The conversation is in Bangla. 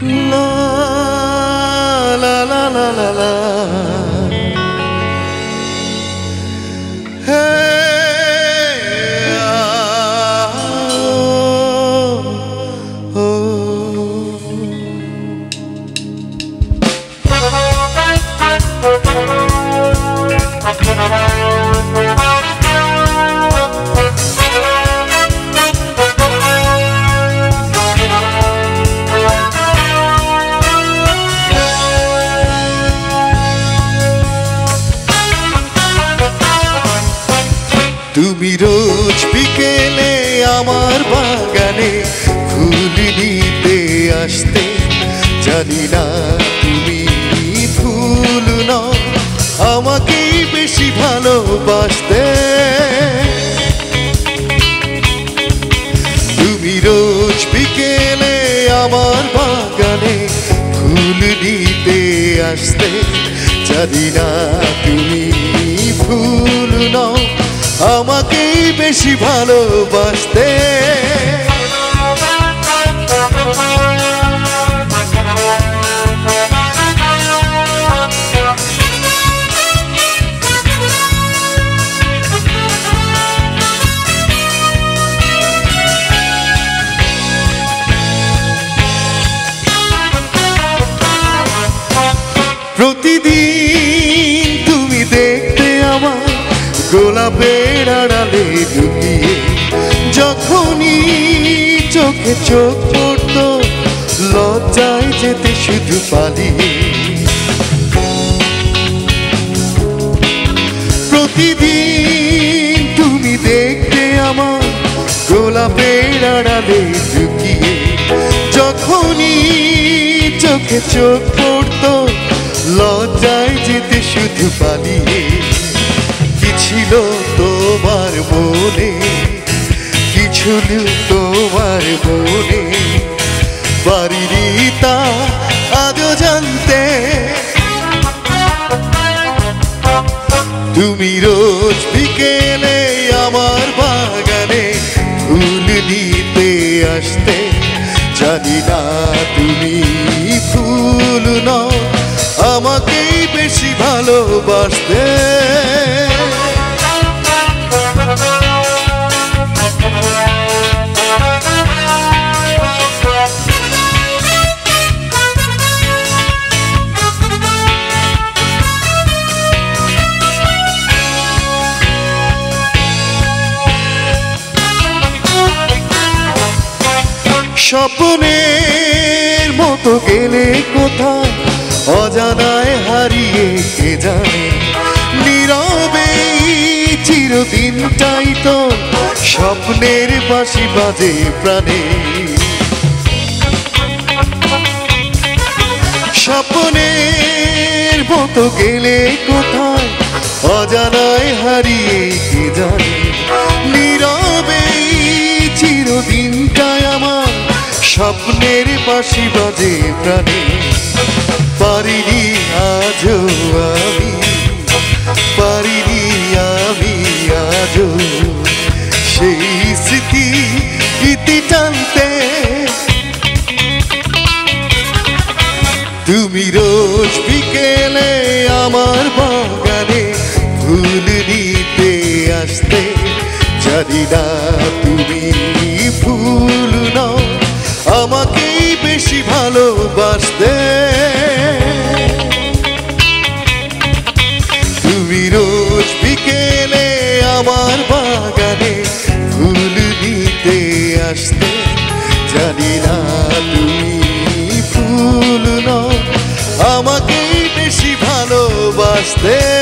La la la la la. Hey, oh, oh. তুমি রোজ বিকেলে আমার বাগানে ফুল নিতে আসতে, জানি না তুমি ফুল নও, আমাকেই বেশি ভালোবাসতে। তুমি রোজ বিকেলে আমার বাগানে ফুল নিতে আসতে, জানি না তুমি ফুল নও, আমাকেই বেশি ভালোবাসতে। প্রতিদিন তুমি দেখতে আমার গোলাপের আড়ালে লুকিয়ে, যখনই চোখে চোখ পড়তো লজ্জায় যেতে শুধু পালিয়ে। প্রতিদিন তুমি দেখতে আমার গোলাপের আড়ালে লুকিয়ে, যখনই চোখে চোখ পড়তো লজ্জায় যেতে শুধু পালিয়ে। ছিল তোমার মনে কিছু তোমার মনে বাড়িটা আজও জানতে। তুমি রোজ বিকেলে আমার বাগানে ফুল নিতে আসতে, জানি না তুমি ফুল নও, আমাকেই বেশি ভালোবাসতে। স্বপ্নের মতো গেলে কোথায় অজানায় হারিয়ে কে জানে, নীরবে চিরদিনটাই তো স্বপ্নের বাঁশি বাজে প্রাণে। স্বপ্নের মতো গেলে কোথায় অজানায় হারিয়ে কে জানে, নীরবে চিরদিনটাই আমার স্বপ্নের বাঁশি বাজে প্রাণে। পারিনি আজও আমি, পারিনি আমি আজও সেই স্মৃতি ইতি টানতে। তুমি রোজ বিকেলে আমার বাগানে ফুল নিতে আসতে, জানি না তুমি ফুল নও, আমাকেই বেশি ভালোবাসতে। তুমি রোজ বিকেলে আমার বাগানে ফুল নিতে আসতে, জানি না তুমি ফুল নও, আমাকেই বেশি ভালোবাসতে।